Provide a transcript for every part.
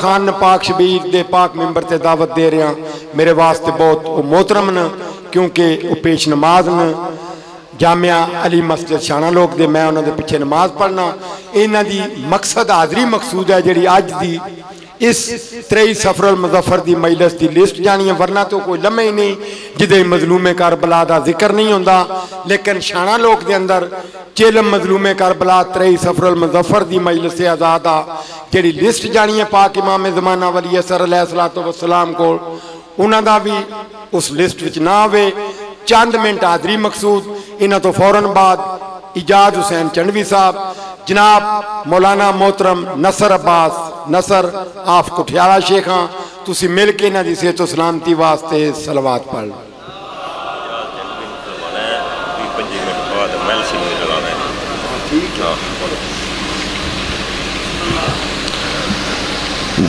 खान पाक शबीर दे पाक मिंबर से दावत दे रहा मेरे वास्ते बहुत मोहतरम न क्योंकि वह पेश नमाज न जामिया अली मस्जिद शाहना लोक दे मैं उन्होंने पिछे नमाज पढ़ना इन्हों की मकसद हाजरी मकसूद है जी अज की इस 23 सफर मुजफ्फर की मजलिस की लिस्ट जानी है वरना तो कोई लम्हे ही नहीं जिदे मजलूमे करबला का जिक्र नहीं होता लेकिन शाहना लोक के अंदर चेलम मजलूमे करबला 23 सफर मुजफ्फर की मजलिस आज़ाद जी लिस्ट जानी है पाक इमाम ज़माना वली असर अलैहिस्सलातो वस्सलाम को उन्हों का भी उस लिस्ट में ना आवे चंद मिनट हाजरी मकसूद इन्हों तो फौरन बाद इजाज हुसैन चंडवी साहब जनाब मौलाना मोहतरम नसर अब्बास नसर आफ कुठियाला शेखा तुसी मिल के इन्हों की सेहत सलामती वास्ते सलवात पढ़ लो।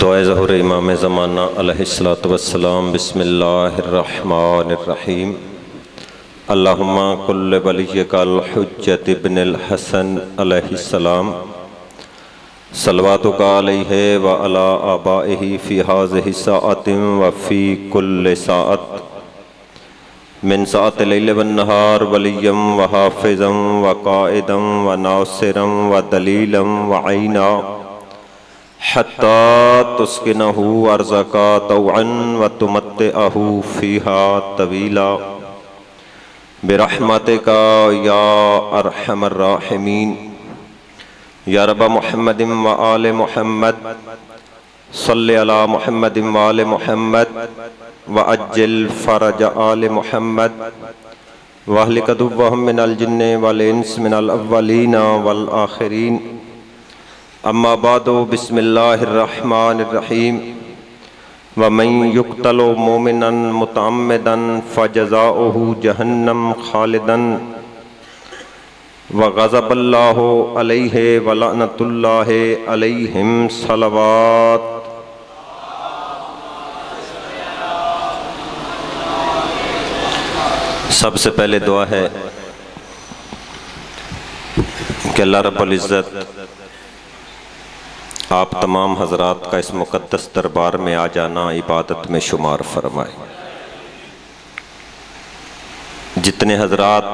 दुआए ज़ुहूर इमाम ज़माना अलैहिस्सलातु वस्सलाम बिस्मिल्लाहिर्रहमानिर्रहीम अल्लाहुम्मा कुल्ले वलियकल हुज्जत इब्निल हसन अलैहिस्सलाम सलवातुका अलैहि व अला आबाइहि फी हाज़िहि साअतिन व फी कुल्ले साअत मिन साअतिल लैलि वन नहार वलियम व हाफ़िज़म व काइदम व नासिरम व दलीलम व ऐना हत्ता तुस्किनहु अर्ज़का तौअन व तुमत्तिअहु फीहा तवीला बिरहमतिका या अरहमर राहिमीन या रब मुहम्मदिन व आले मुहम्मद सल्ली अला मुहम्मदिन व आले मुहम्मद व अज्जिल फरज आले मुहम्मद व अहलिक दुव्वहम मिनल जिन्नि वल इंस मिनल अव्वलीन वल आखिरीन अम्मा बादो बिस्मिल्लाहिर्रहमानिर्रहीम व मन युक्तलो मोमिनन मुतअम्मिदन फजज़ाउहु जहन्नम खालिदन व गज़बल्लाहु अलैहि व लअनतुल्लाहि अलैहिम सलवात। सबसे पहले दुआ है कि अल्लाह रब्बुल इज़्ज़त आप तमाम हजरात का इस मुक़द्दस दरबार में आ जाना इबादत में शुमार फरमाए। जितने हजरात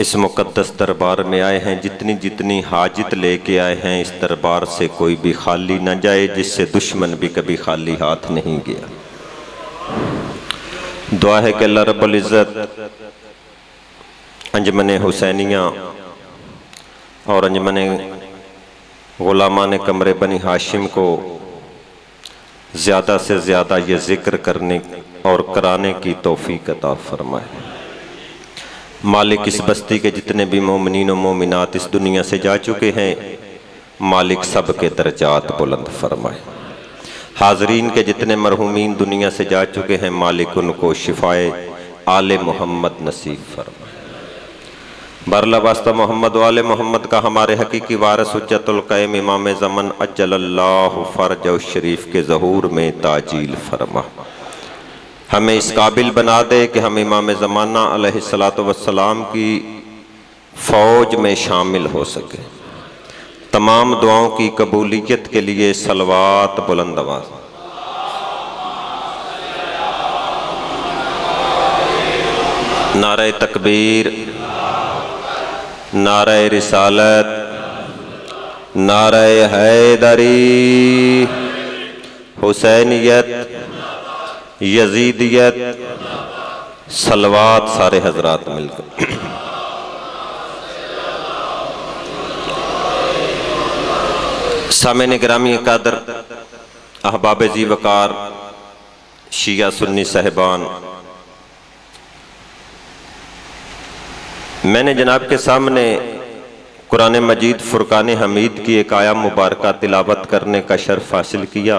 इस मुक़द्दस दरबार में आए हैं जितनी जितनी हाजत लेके आए हैं इस दरबार से कोई भी खाली ना जाए जिससे दुश्मन भी कभी खाली हाथ नहीं गया। दुआ है कि अल्लाह रब्बुल इज़्ज़त अंजमन हुसैनिया और अंजमन ग़ुलामान कमरे बनी हाशिम को ज़्यादा से ज़्यादा ये ज़िक्र करने और कराने की तौफ़ीक़ अता फ़रमाए। मालिक इस बस्ती के जितने भी मोमिनीन व मोमिनात इस दुनिया से जा चुके हैं मालिक सब के दर्जात बुलंद फरमाए। हाज़रीन के जितने मरहूमीन दुनिया से जा चुके हैं मालिक उनको शिफ़ाए आले मोहम्मद नसीब फरमाए। बरला वास्ता मोहम्मद वाले मोहम्मद का हमारे हकीकी वारस हुज्जतुल क़ायम इमाम ज़मन अज्जलल्लाहु फ़रजहु शरीफ के ज़हूर में ताजील फरमा। हमें इस काबिल बना दे कि हम इमाम ज़माना अलैहिस्सलातु वस्सलाम की फ़ौज में शामिल हो सके। तमाम दुआओं की कबूलियत के लिए सलवात बुलंद आवाज़। नारे तकबीर, नारे रिसालत, नारे हैदरी, हुसैनियत, यजीदियत, सलवात सारे हजरात मिलकर। सामने ग्रामी कादर अहबाब जी वकार शिया सुन्नी साहिबान, मैंने जनाब के सामने कुरान मजीद फुरकान हमीद की एक आया मुबारक तिलावत करने का शर्फ हासिल किया।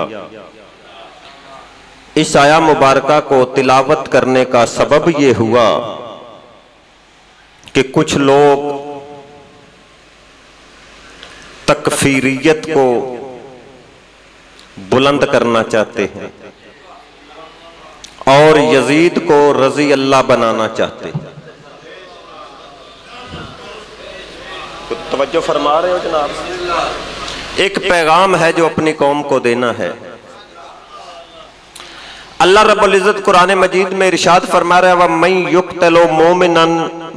इस आया मुबारक को तिलावत करने का सबब ये हुआ कि कुछ लोग तकफीरियत को बुलंद करना चाहते हैं और यजीद को रजी अल्लाह बनाना चाहते हैं। तवज्जो फरमा रहे हो जनाब, एक पैगाम है जो अपनी कौम को देना है। अल्लाह रब्बुल इज़्ज़त कुरान मजीद में इरशाद फरमा रहा है व मई युक्तलो मोमिनन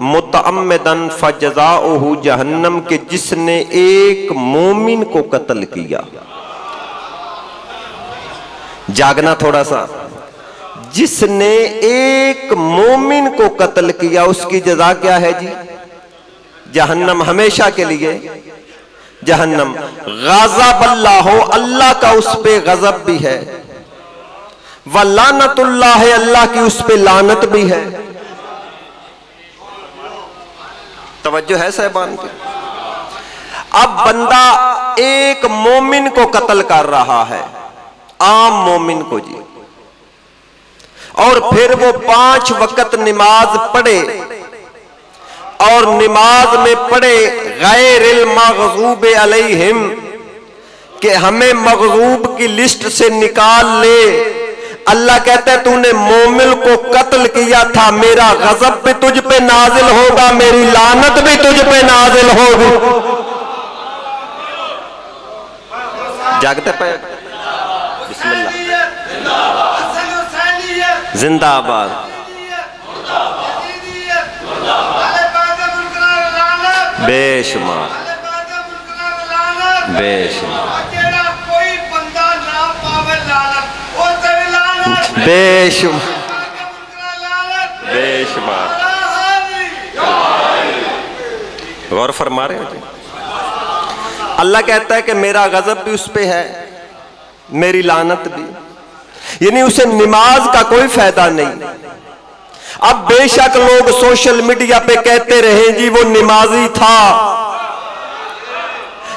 मुतअम्मदन फजज़ाउहु जहन्नम, के जिसने एक मोमिन को कत्ल किया। जागना थोड़ा सा, जिसने एक मोमिन को कत्ल किया उसकी जज़ा क्या है जी? जहन्नम, हमेशा के लिए जहन्नम। ग़ज़बल्लाहु, अल्लाह का उस पे गजब भी है, व लानतुल्लाह है, अल्लाह की उस पे लानत भी है। तवज्जो है साहिबान की? अब बंदा एक मोमिन को कत्ल कर रहा है, आम मोमिन को जी, और फिर वो 5 वक्त नमाज पढ़े और नमाज में पढ़े गैरिल मग़ज़ूब अलैहिम, कि हमें मग़ज़ूब की लिस्ट से निकाल ले। अल्लाह कहता है तूने मोमिन को कत्ल किया था, मेरा गजब भी तुझ पे नाजिल होगा, मेरी लानत भी तुझ पे नाजिल होगी। जागते पे बिस्मिल्लाह जिंदाबाद। बेशुमार बेशुमार गौर फरमा रहे हो। अल्लाह कहता है कि मेरा गजब भी उस पे है, मेरी लानत भी, यानी उसे नमाज का कोई फायदा नहीं। अब बेशक लोग सोशल मीडिया पे कहते रहे जी वो नमाजी था,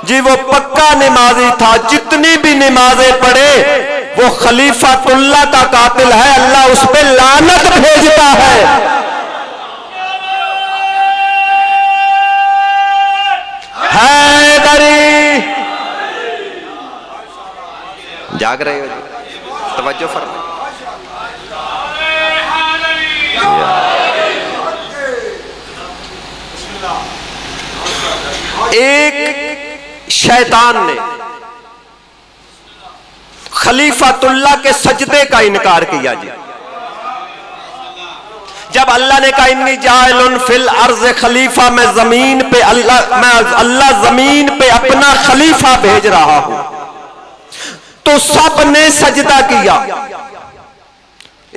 जी वो पक्का नमाजी था, जितनी भी नमाजें पढ़े, वो खलीफातुल्लाह का कातिल है, अल्लाह उस पे लानत भेजता है। हैदरी जाग रहे हो? तवज्जो फरमा। एक शैतान ने खलीफातुल्लाह के सजदे का इनकार किया जी। जब अल्लाह ने कहा इन्नी जाइलुन फिल अर्ज खलीफा, मैं जमीन पे अल्लाह जमीन पे अपना खलीफा भेज रहा हूं, तो सब ने सजदा किया,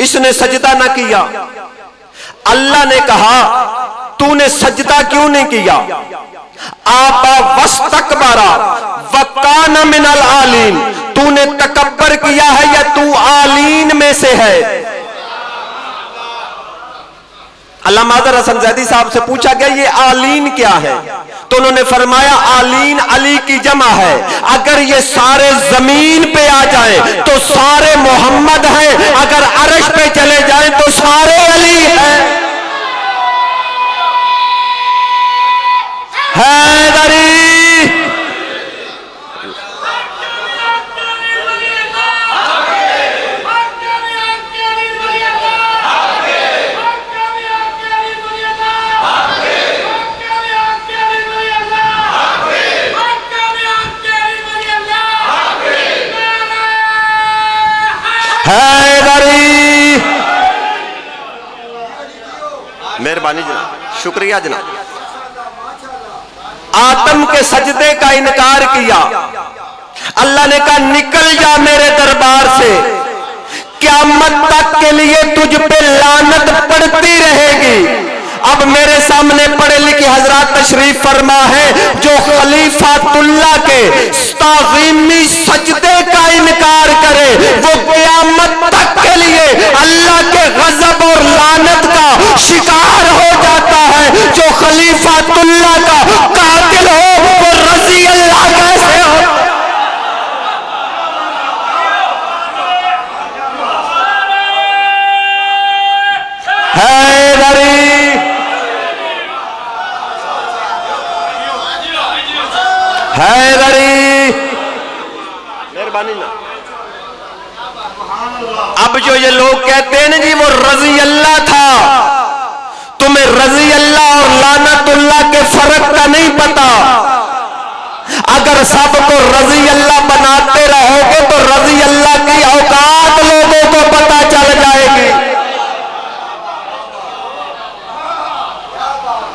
इसने सजदा ना किया। अल्लाह ने कहा तूने सजदा क्यों नहीं किया? आपा वस्तकबरा वकान मिनल आलीन, तूने तकब्बर किया है या तू आलीन में से है? अल्लामा हसन जैदी साहब से पूछा गया ये आलीन क्या है, तो उन्होंने फरमाया आलीन अली की जमा है, अगर ये सारे जमीन पे आ जाए तो सारे मोहम्मद हैं, अगर अर्श पे चले जाए तो सारे अली हैं। मेहरबानी जनाब, शुक्रिया जनाब। आदम के सजदे का इनकार किया, अल्लाह ने कहा निकल जा मेरे दरबार से, क़यामत तक के लिए तुझ पे लानत पड़ती रहेगी। अब मेरे सामने पढ़े लिखे हजरात तशरीफ फरमा है, जो खलीफातुल्लाह के ताज़ीमी सजदे का इनकार करे, वो क़यामत तक के लिए अल्लाह के गजब और लानत का शिकार हो जाता है। जो खलीफातुल्लाह का कातिल हो वो रज़ी अल्लाह कैसे हो? मेहरबानी ना। अब जो ये लोग कहते हैं ना जी वो रज़ी अल्लाह था, तुम्हें रज़ी अल्लाह और लानतुल्लाह के फर्क का नहीं पता। अगर सबको रज़ी अल्लाह बनाते रहोगे तो रज़ी अल्लाह की औकात लोगों को पता चल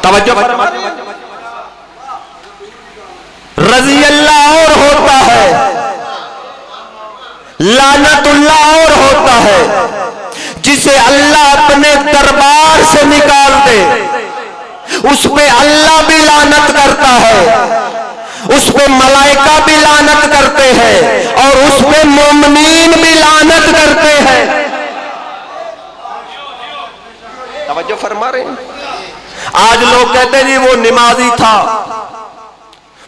तवज्जो फरमाइए। रज़ियल्लाह और होता है, लानतुल्लाह और होता है, जिसे अल्लाह अपने दरबार से निकाल दे उस पे अल्लाह भी लानत करता है, उस पे मलाइका भी लानत करते हैं और उस पे मोमिनीन भी लानत करते हैं। तवज्जो फरमा रहे हैं। आज लोग कहते हैं जी वो नमाजी था,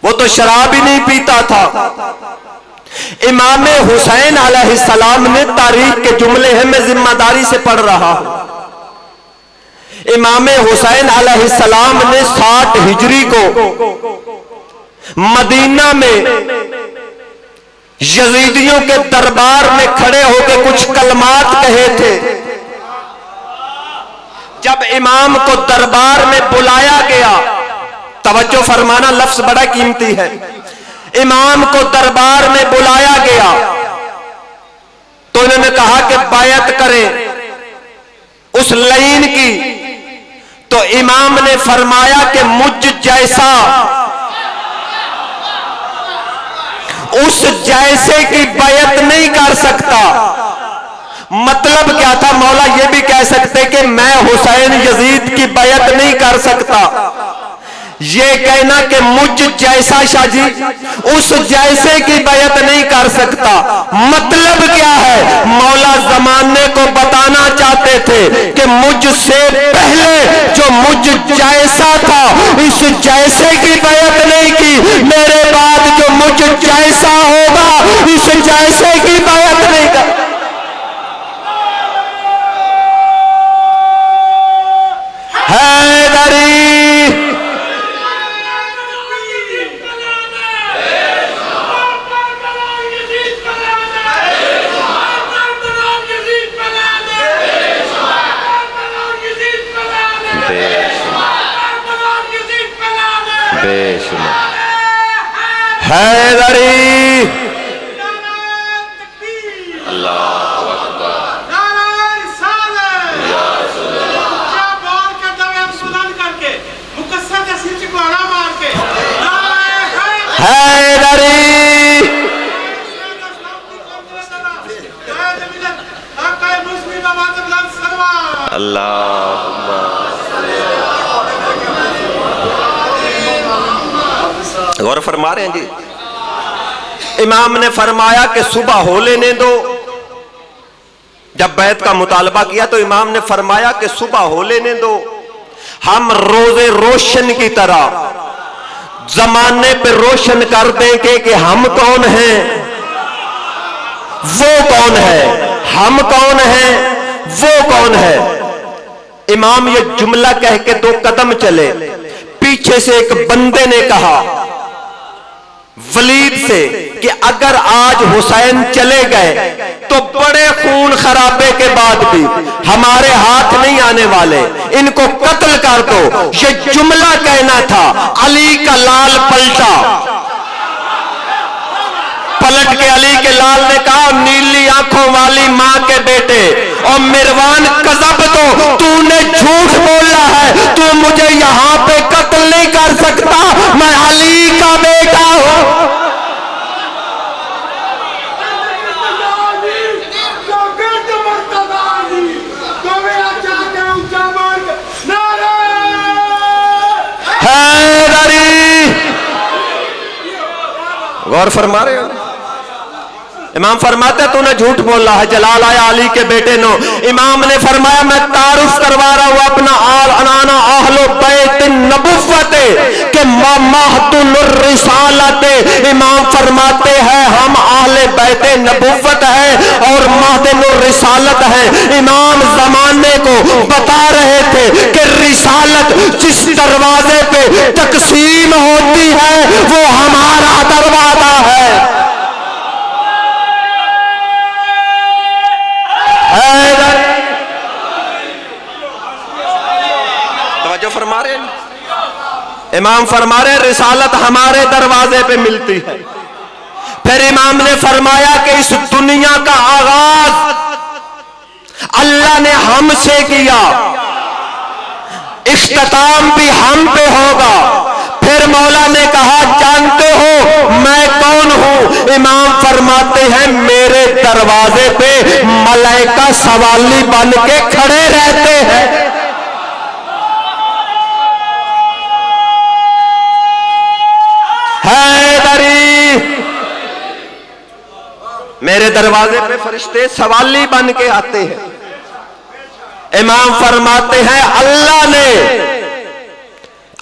वो तो शराब ही नहीं पीता था। इमाम हुसैन अलैहिस्सलाम ने तारीख के जुमले हैं, मैं जिम्मेदारी से पढ़ रहा हूं। इमाम हुसैन अलैहिस्सलाम ने 60 हिजरी को मदीना में यजीदियों के दरबार में खड़े होकर कुछ कलमात कहे थे। जब इमाम को दरबार में बुलाया गया, तवज्जो फरमाना, लफ्ज बड़ा कीमती है। इमाम को दरबार में बुलाया गया तो उन्होंने कहा कि बायत करें उस लाइन की, तो इमाम ने फरमाया कि मुझ जैसा उस जैसे की बैत नहीं कर सकता। मतलब क्या था? मौला ये भी कह सकते कि मैं हुसैन यजीद की बैत नहीं कर सकता, ये कहना कि मुझ जैसा शाजी उस जैसे की बैत नहीं कर सकता। मतलब क्या है? मौला जमाने को बताना चाहते थे कि मुझसे पहले जो मुझ जैसा था इस जैसे की बैत नहीं की, मेरे बाद जो मुझ जैसा होगा इस जैसे की बैत नहीं कर। गौर फरमा रहे हैं जी। इमाम ने फरमाया कि सुबह हो लेने दो। जब बैत का मुतालबा किया तो इमाम ने फरमाया कि सुबह हो लेने दो, हम रोजे रोशन की तरह जमाने पर रोशन कर देंगे कि हम कौन हैं, वो कौन है, हम कौन हैं, वो कौन है। इमाम ये जुमला कह के 2 कदम चले, पीछे से एक बंदे ने कहा वलीद से कि अगर आज हुसैन चले गए तो बड़े खून खराबे के बाद भी हमारे हाथ नहीं आने वाले, इनको कत्ल कर दो। ये जुमला कहना था, अली का लाल पलटा, पलट के अली के लाल ने कहा नीली आंखों वाली मां के बेटे और मिरवान कज़ब, तो तूने झूठ बोला है, तू मुझे यहां पे कत्ल नहीं कर सकता, मैं अली का बेटा हूं। गौर फरमा रहे हो। इमाम फरमाते तूने झूठ बोला है, जलाल आया अली के बेटे नो। इमाम ने फरमाया मैं तारुफ करवा रहा हूं अपना आल अनाना आहलो बैत नबुव्वते के महतुल रिसालते। इमाम फरमाते हैं हम आहले बैत नबुव्वत है और महतुल रिसालत है। इमाम जमाने को बता रहे थे कि रिसालत जिस दरवाजे पे तकसीम होती है वो हमारा दरवाजा है। तवज्जो फरमा रहे हैं। इमाम फरमा रहे रिसालत हमारे दरवाजे पे मिलती है। फिर इमाम ने फरमाया कि इस दुनिया का आगाज अल्लाह ने हमसे किया, इख्तिताम भी हम पे होगा। फिर मौला ने कहा, जानते हो मैं कौन हूं? इमाम फरमाते हैं, मेरे दरवाजे पे मलाइका सवाली बन के खड़े रहते हैं। मेरे दरवाजे पे फरिश्ते सवाली बन के आते हैं। इमाम फरमाते हैं, अल्लाह ने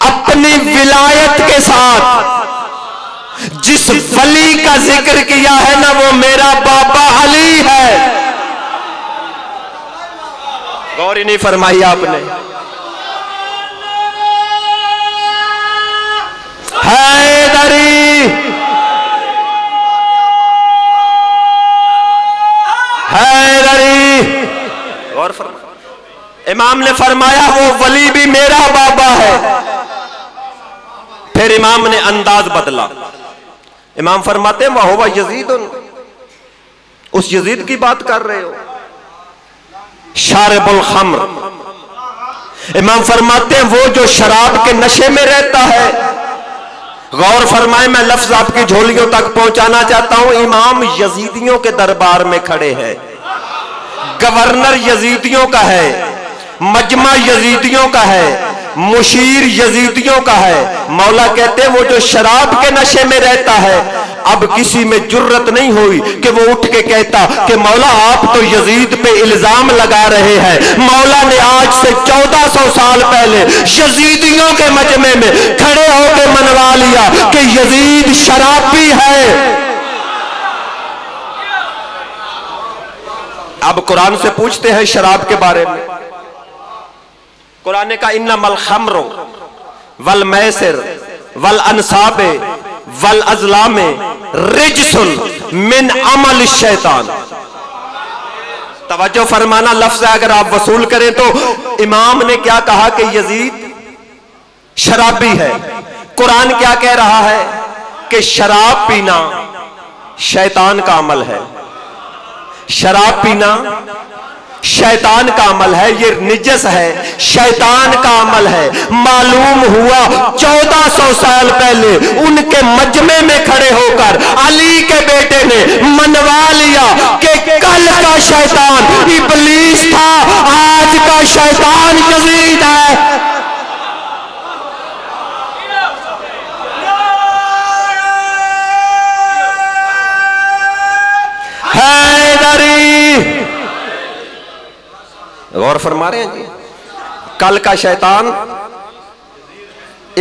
अपनी विलायत के साथ जिस वली का जिक्र किया है ना, वो मेरा बाबा अली है। गौर ही नहीं फरमाई आपने। हैदरी और इमाम ने फरमाया, वो वली भी मेरा बाबा है। फिर इमाम ने अंदाज बदला। इमाम फरमाते हैं, वाह यजीद, उस यजीद की बात कर रहे हो, शारिबुल खम्र। इमाम फरमाते हैं, वो जो शराब के नशे में रहता है। गौर फरमाए, मैं लफ्ज आपकी झोलियों तक पहुंचाना चाहता हूं। इमाम यजीदियों के दरबार में खड़े हैं। गवर्नर यजीदियों का है, मजमा यजीदियों का है, मुशीर यजीदियों का है। मौला कहते हैं, वो जो शराब के नशे में रहता है, अब किसी में जुर्रत नहीं हुई कि वो उठ के कहता कि मौला आप तो यजीद पे इल्जाम लगा रहे हैं। मौला ने आज से 1400 साल पहले यजीदियों के मजमे में खड़े होकर मनवा लिया कि यजीद शराबी है। अब कुरान से पूछते हैं शराब के बारे में। कुरान का इन्नमल खम्रु वल मैसर वल अनसाबे वल अज़लामे रिज्सुन मिन अमल शैतान। तवज्जो फरमाना, लफ्ज है अगर आप वसूल करें तो। इमाम ने क्या कहा कि यजीद शराबी है। कुरान क्या कह रहा है कि शराब पीना शैतान का अमल है। शराब पीना शैतान का अमल है, ये निजस है, शैतान का अमल है। मालूम हुआ 1400 साल पहले उनके मजमे में खड़े होकर अली के बेटे ने मनवा लिया कि कल का शैतान इबलीस था, आज का शैतान यजीद है। हैदरी गौर फरमा रहे हैं जी, कल का शैतान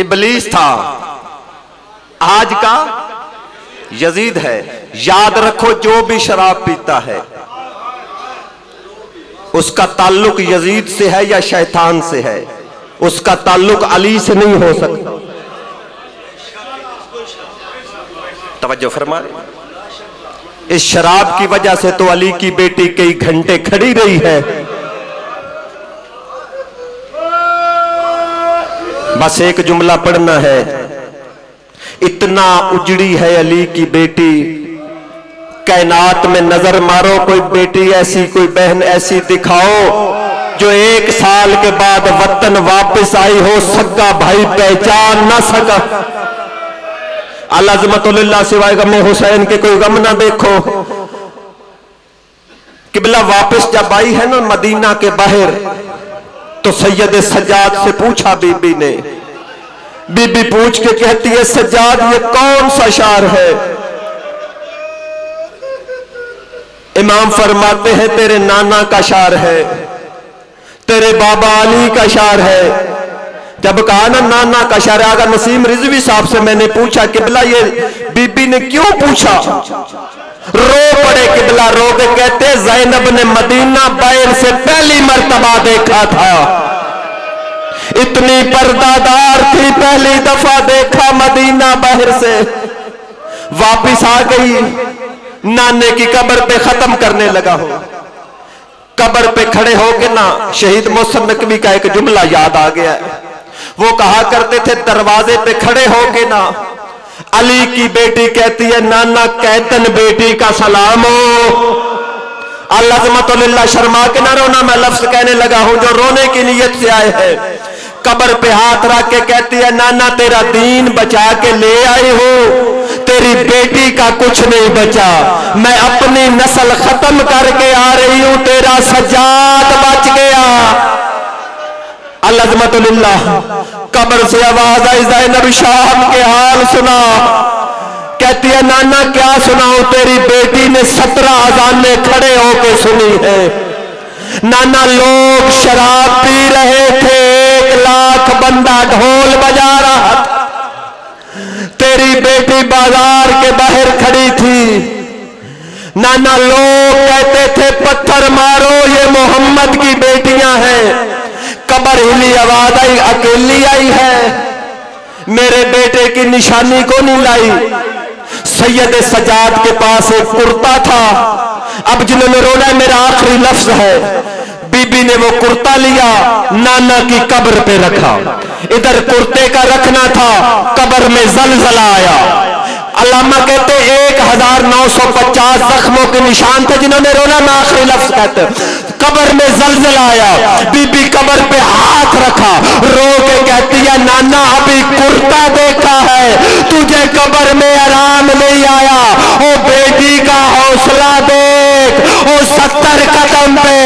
इबलीस था, आज का यजीद है। याद रखो, जो भी शराब पीता है उसका ताल्लुक यजीद से है या शैतान से है, उसका ताल्लुक अली से नहीं हो सकता। तवज्जो फरमा रहे हैं। इस शराब की वजह से तो अली की बेटी कई घंटे खड़ी रही है। बस एक जुमला पढ़ना है, इतना उजड़ी है अली की बेटी, कायनात में नजर मारो कोई बेटी ऐसी, कोई बहन ऐसी दिखाओ जो 1 साल के बाद वतन वापस आई हो, सगा भाई पहचान ना सका। अल्लाह सिवाय गम हुसैन के कोई गम ना देखो। किबला वापस जब आई है ना मदीना के बाहर, तो सैयद सज्जाद से पूछा बीबी ने। बीबी पूछ के कहती है, सज्जाद ये कौन सा शार है? इमाम फरमाते हैं, तेरे नाना का शार है, तेरे बाबा अली का शार है। जब कहा ना नाना का शार, आगा नसीम रिजवी साहब से मैंने पूछा, किबला ये बीबी ने क्यों पूछा? रो पड़े किबला, रो के कहते, ज़ैनब ने मदीना बैर से पहली मर्तबा देखा था, इतनी पर्दादार थी, पहली दफा देखा मदीना बाहर से। वापिस आ गई, नाने की कब्र पे खत्म करने लगा हो। कब्र पे खड़े होके ना शहीद मोहसिन नकवी का एक जुमला याद आ गया। वो कहा करते थे, दरवाजे पे खड़े होके ना अली की बेटी कहती है, नाना कैतन बेटी का सलाम हो। अल्लाह शर्मा के ना रोना, मैं लफ्ज कहने लगा हूं जो रोने की नीयत से आए हैं। कब्र पे हाथ रख के कहती है नाना तेरा दीन बचा के ले आए हो, तेरी बेटी का कुछ नहीं बचा, मैं अपनी नस्ल खत्म करके आ रही हूं, तेरा सज्जाद बच गया। अल्लाह कब्र से आवाज आई, ज़ैनब शाम के हाल सुना, कहती है नाना क्या सुनाऊं, तेरी बेटी ने 17 अजाने खड़े होके सुनी है। नाना लोग शराब पी रहे थे, 1 लाख बंदा ढोल बजा रहा था, तेरी बेटी बाजार के बाहर खड़ी थी। नाना लोग कहते थे पत्थर मारो ये मोहम्मद की बेटियां हैं। कब्र हिली, आवाज आई अकेली आई है, मेरे बेटे की निशानी को नहीं लाई। सैयद सजाद के पास एक कुर्ता था, अब जिन्होंने रोना मेरा आखिरी लफ्ज है। बीबी ने वो कुर्ता लिया, नाना की कब्र पे रखा, इधर कुर्ते का रखना था, कब्र में जलजला आया। अल्लामा कहते 1950 जख्मों के निशान थे जिन्होंने रोना, मैं आखिरी लफ्ज कहते, कब्र में जलजला आया। बीबी कब्र पे हाथ रखा, रो के कहती है नाना अभी कुर्ता देखा है, तुझे कब्र में आराम नहीं आया। ओ बेटी का हौसला देख, ओ 70 कदम पे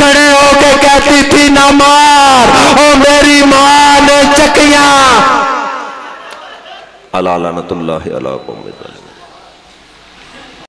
खड़े होके कहती थी ना मार, ओ मेरी मां ने चकिया। अला लानतुल्लाह अलैकुम।